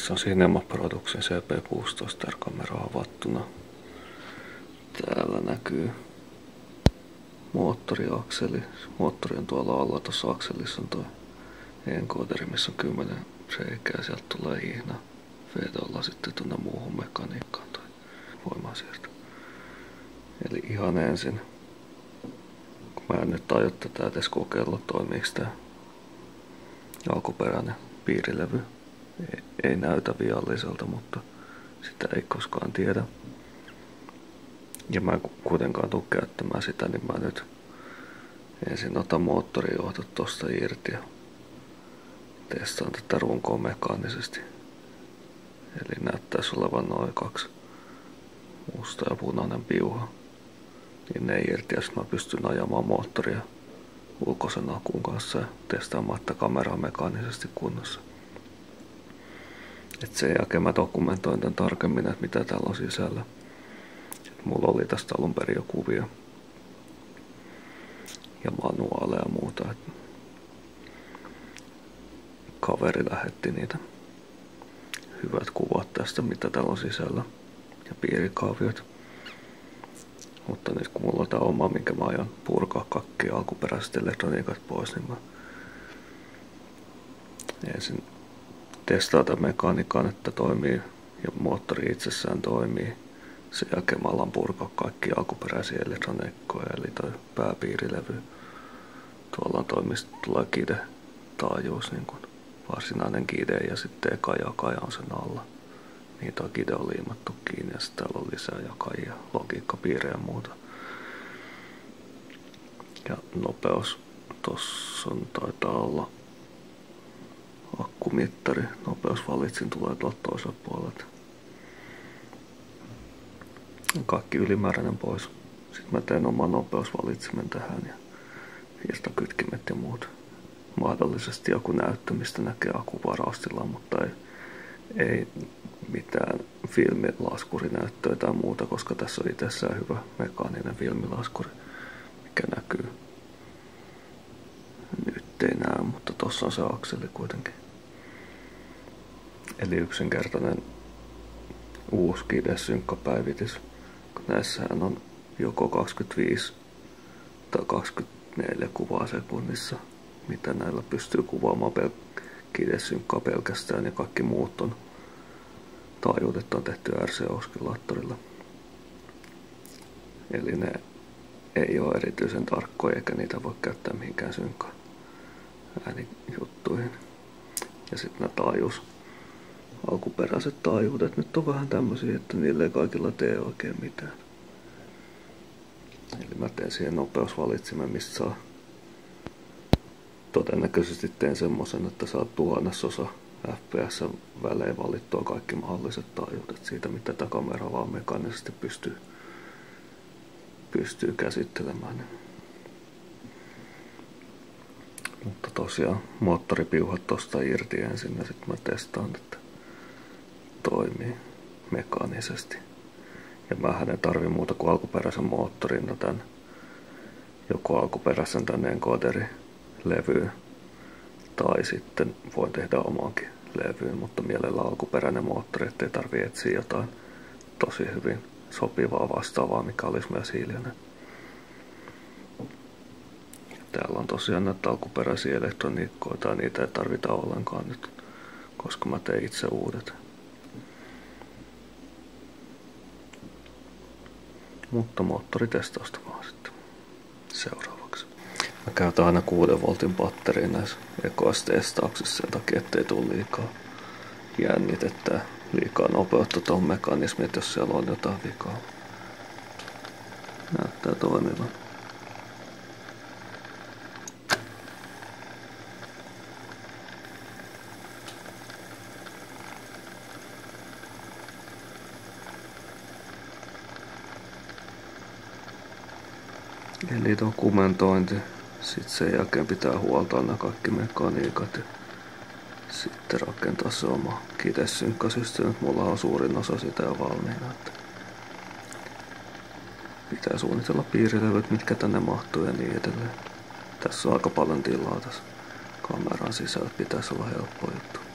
Tässä on Cinema Productsin CP16 kamera avattuna. Täällä näkyy moottoriakseli. Moottori on tuolla alla, tuossa akselissa on tuo enkooderi, missä on 10 reikää. Sieltä tulee hihna. Vedolla sitten tuonne muuhun mekaniikkaan tai voimansiirto. Eli ihan ensin, kun mä en nyt tajua tätä edes kokeilla, toimiiko tämä alkuperäinen piirilevy. Ei näytä vialliselta, mutta sitä ei koskaan tiedä. Ja mä en kuitenkaan tule käyttämään sitä, niin mä nyt ensin otan moottorijohdot tosta irti ja testaan tätä runkoa mekaanisesti. Eli näyttäisi olevan noin 2 musta ja punainen piuha. Niin ne irti, jos mä pystyn ajamaan moottoria ulkoisen akun kanssa ja testaamaan tätä kameraa mekaanisesti kunnossa. Et sen jälkeen mä dokumentoin tän tarkemmin, että mitä täällä on sisällä. Et mulla oli tästä alun perin jo kuvia ja manuaaleja ja muuta. Et kaveri lähetti niitä hyvät kuvat tästä, mitä täällä on sisällä, ja piirikaaviot. Mutta nyt kun mulla on tää oma, minkä mä aion purkaa kaikki alkuperäiset elektroniikat pois, niin mä ensin testaa tämän mekaniikan, että toimii ja moottori itsessään toimii. Sen jälkeen mä alan purkaa kaikki alkuperäisiä elektroniikkoja, eli toi pääpiirilevy. Tuolla on toimistolla kidetaajuus, niin kuin varsinainen kide, ja sitten eka jakaja on sen alla. Niin toi kide on liimattu kiinni, ja sitten täällä on lisää jakajia, logiikkapiirejä ja muuta. Ja nopeus tossa on, taitaa olla akkumittari, nopeusvalitsin tulee tuolta toisella puolelta. Kaikki ylimääräinen pois. Sitten mä teen oman nopeusvalitsimen tähän ja irtokytkimet ja muut. Mahdollisesti joku näyttö, mistä näkee akkuvarastilla, mutta ei mitään filmilaskurinäyttöä tai muuta, koska tässä on itsessään hyvä mekaaninen filmilaskuri, mikä näkyy. Nyt ei näy, mutta tossa on se akseli kuitenkin. Eli yksinkertainen uusi kidesynkkäpäivitys. Näissähän on joko 25 tai 24 kuvaa sekunnissa, mitä näillä pystyy kuvaamaan kidesynkkää pelkästään, ja kaikki muut on taajuudet on tehty RC-oskillaattorilla. Eli ne ei ole erityisen tarkkoja eikä niitä voi käyttää mihinkään synkkään äänijuttuihin. Ja sitten nämä alkuperäiset taajuudet nyt on vähän tämmöisiä, että niille ei kaikilla tee oikein mitään. Eli mä teen siihen nopeusvalitsimen, mistä saa. Todennäköisesti teen semmosen, että saa tuhannesosa FPS välein valittua kaikki mahdolliset taajuudet siitä, mitä tämä kamera vaan mekaanisesti pystyy käsittelemään. Mutta tosiaan moottoripiuhat tosta irti ensin ja sitten mä testaan, että toimii mekaanisesti. Ja mähän en tarvi muuta kuin alkuperäisen moottorin, no tän joko alkuperäisen tänne enkooderilevyyn tai sitten voin tehdä omaankin levyyn, mutta mielellä alkuperäinen moottori, ettei tarvi etsiä jotain tosi hyvin sopivaa vastaavaa, mikä olisi myös hiljainen. Täällä on tosiaan näitä alkuperäisiä elektroniikkoita ja niitä ei tarvita ollenkaan nyt, koska mä teen itse uudet. Mutta moottoritestausta vaan sitten seuraavaksi. Mä käytän aina 6 voltin patteriin näissä ekoissa testauksissa sen takia, ettei tule liikaa jännitettä, liikaa nopeutta tuohon mekanismiin, että jos siellä on jotain vikaa. Näyttää toimivan. Eli dokumentointi, sitten sen jälkeen pitää huoltaa nämä kaikki mekaniikat ja sitten rakentaa se oma kidesynkkäsysteemi. Mulla on suurin osa sitä jo valmiina. Että pitää suunnitella piirilevyt, mitkä tänne mahtuu ja niin edelleen. Tässä on aika paljon tilaa tässä kameran sisällä, pitäisi olla helppo juttu.